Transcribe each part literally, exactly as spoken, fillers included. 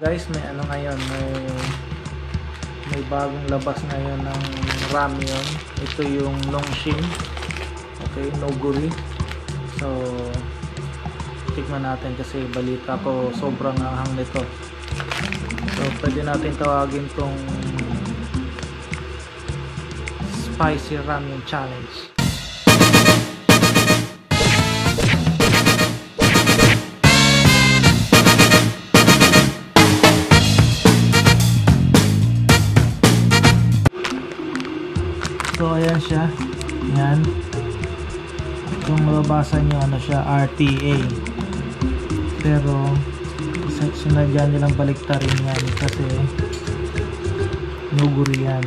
Guys, may ano ngayon, may may bagong labas ngayon ng ramyeon. Ito yung Nongshim. Okay, Neoguri. So tikman natin kasi balita ko sobrang ahang nito. So pwede natin tawagin tong spicy ramyeon challenge. So ayan siya. Yan. Kung mababasa niyo ano siya, R T A. Pero sinadya nilang baliktarin yan kasi Neoguri yan.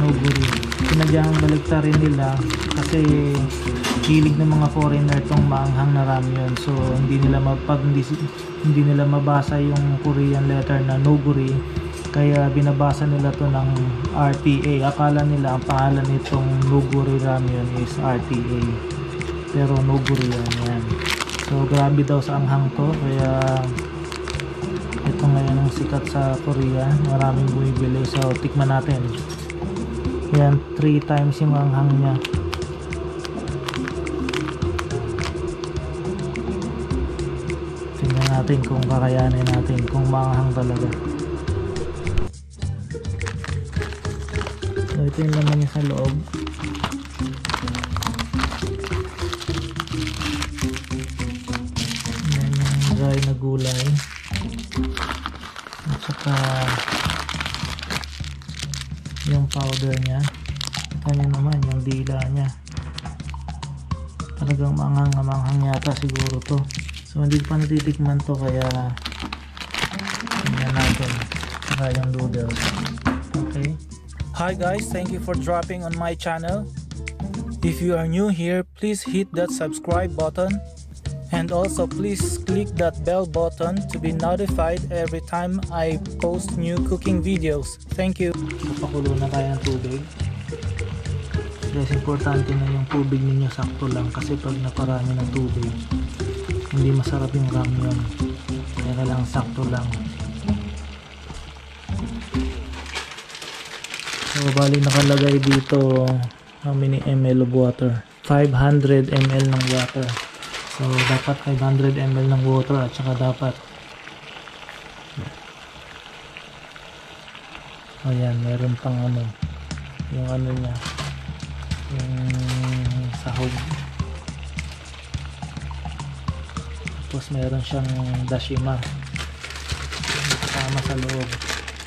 Neoguri. Sinadya ang baliktarin nila kasi hilig ng mga foreigner tong maanghang na ramyeon. So hindi nila mapag hindi, hindi nila mabasa yung Korean letter na Neoguri. Kaya binabasa nila to ng R T A. Akala nila ang pangalan nitong Neoguri ramyeon is R T A. Pero Neoguri yan. So grabe daw sa anghang to. Kaya ito ngayon ang sikat sa Korea. Maraming bumibili. So tikman natin. Yan, three times yung anghang niya. Tingnan natin kung kakayanin natin. Kung maanghang talaga. Ito yung laman niya sa loob. Ayan yung dry na gulay. At saka yung powder niya. Kanya naman yung dila niya. Talagang manghang-manghang yata siguro to. So hindi pa natitikman to kaya tingnan natin. Saka yung noodles. Okay. Hi guys, thank you for dropping on my channel. If you are new here, please hit that subscribe button and also please click that bell button to be notified every time I post new cooking videos. Thank you. Papakulo na tayo ng tubig. Guys, importante na yung tubig ninyo sakto lang kasi pag naparami ng tubig, hindi masarap yung ramyeon. Kaya lang sakto lang. So, bali nakalagay dito how many ml of water? five hundred ml ng water. So, dapat five hundred ml ng water at saka dapat ayan, meron pang ano yung ano niya yung sahog. Tapos meron siyang dashima kasama sa loob.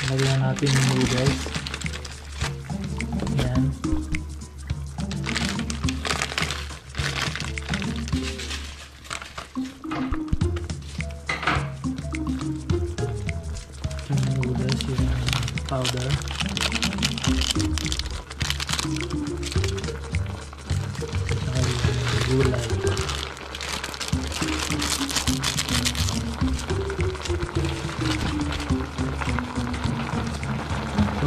Lagyan natin yung noodles. Powder. Ay, gulay. So,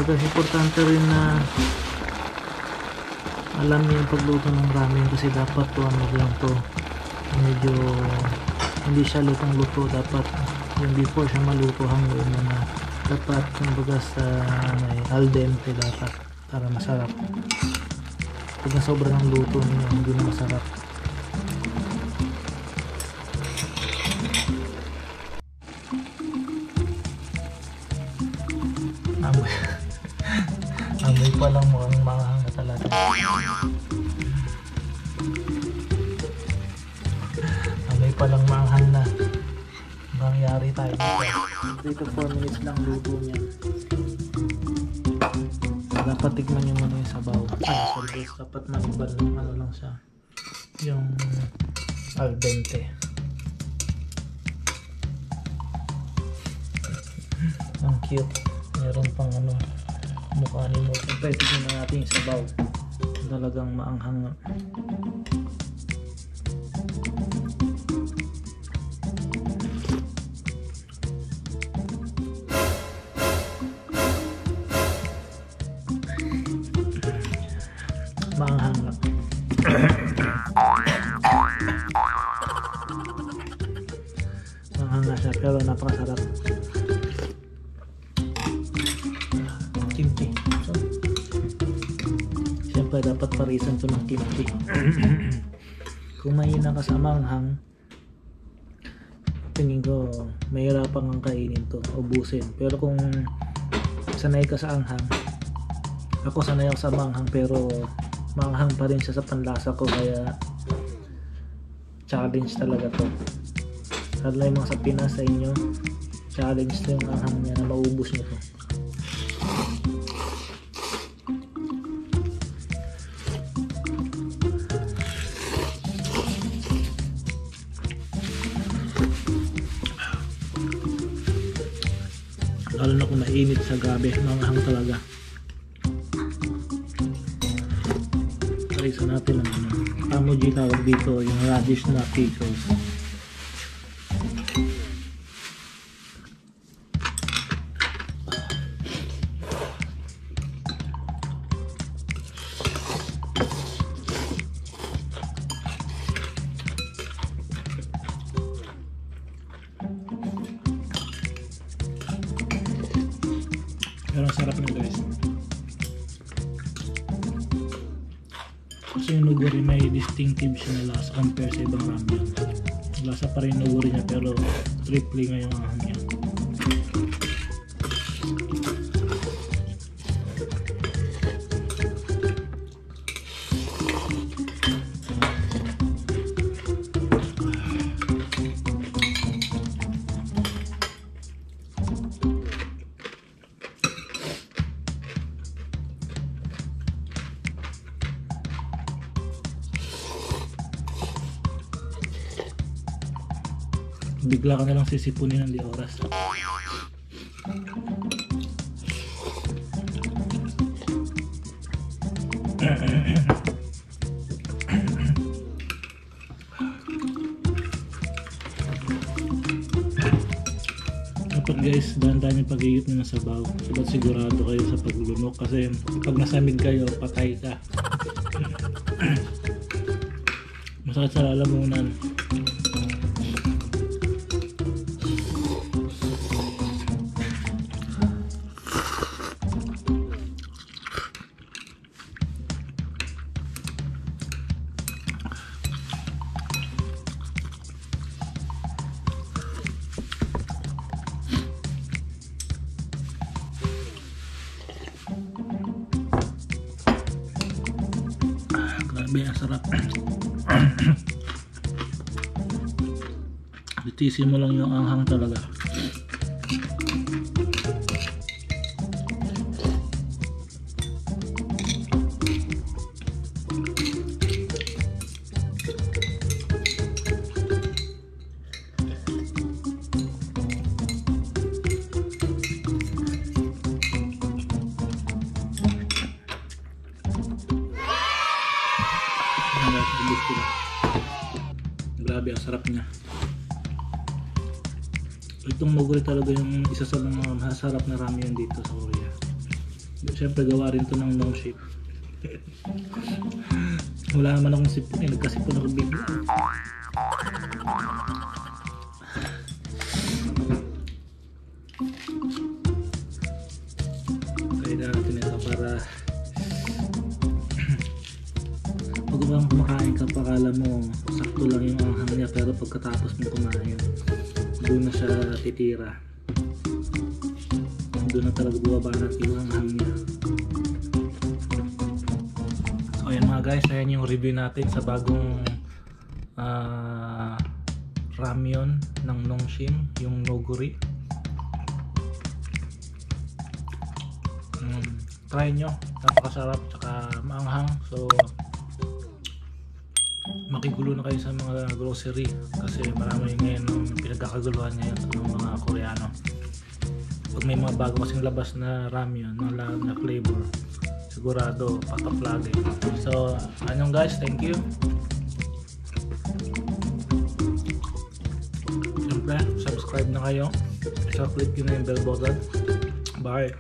kasi importante rin na alam niyo yung pagluto ng ramen kasi dapat to ano lang to medyo hindi siya lutong-luto, dapat yung before siya maluto hanggang na dapat kumbaga sa may al dente dapat para masarap. Pag sobra ng luto niyo hindi na masarap. Amoy amoy pa lang mukhang maanghang na talaga. Amoy pa lang maanghang na. Nangyari tayo dito. three to four minutes lang luto niya. Dapat tikman nyo muna yung sabaw. Ah, sorry, dapat manibal ng ano lang siya. Yung al dente. Ang cute. Meron pang ano mukha ni mo. Pwede tignan na natin yung sabaw. Talagang maanghang. Maanghang. Maanghang na siya pero napakasarap. ka dapat parisan sa mangki-mangki. Kung mahina ka sa manghang, tingin ko mahirapan ang kainin to, ubusin. Pero kung sanay ka sa anghang, ako sanay ako sa manghang pero manghang pa rin siya sa panlasa ko, kaya challenge talaga to. Sadlay mga sa Pinas sa inyo, challenge to yung anghang niya na maubos nyo to. Lalo na kung mainit sa gabi, manghang talaga. Parisa natin ang ano, kamuji tawag dito, yung radish na pickles. Pero ang sarap nyo guys. Kasi yung noguri may distinctive siya na lasa compared sa ibang ramen. Lasa pa rin yung noguri niya pero tripling na yung ahang niya. Bigla ka nalang sisipunin ng oras. Dapat guys, dahan-dahan yung pagigit nyo ng sabaw. Dapat sigurado kayo sa paglunok kasi pag nasamid kayo, patay ka. Masakit sa lalamunan. Ang sarap. Bitisin mo lang yung anghang talaga. Grabe ang sarap niya. Itong noguri talaga yung isa sa mga masarap na ramen dito sa Korea. Siyempre gawa rin to ng Nongshim. Wala naman akong sipon eh, nagkasipon ako bigla. Kaya na natin ito para pag kumakain ka, pakala mo sakto lang yung anghang niya, pero pagkatapos mo kumain doon na siya titira, doon na talaga bumaba natin yung anghang niya. So ayan mga guys, ayan yung review natin sa bagong uh, ramyon ng Nongshim, yung Noguri. um, try nyo, napakasarap tsaka maanghang. So makigulo na kayo sa mga grocery kasi marami ngayon ang pinagkakaguluhan ngayon ng mga Koreano. Pag may mga bago kasing labas na ramyon na, na flavor, sigurado patok lagi. So anong guys, thank you. Siyempre subscribe na kayo, so click yun na yung bell button. Bye.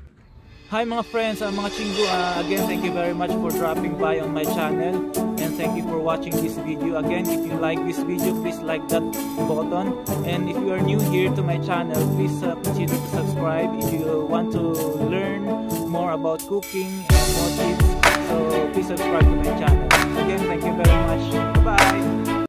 Hi mga friends, uh, mga chinggu, uh, again thank you very much for dropping by on my channel. Thank you for watching this video. Again, if you like this video, please like that button. And if you are new here to my channel, please uh, consider to subscribe if you want to learn more about cooking and more tips. So please subscribe to my channel.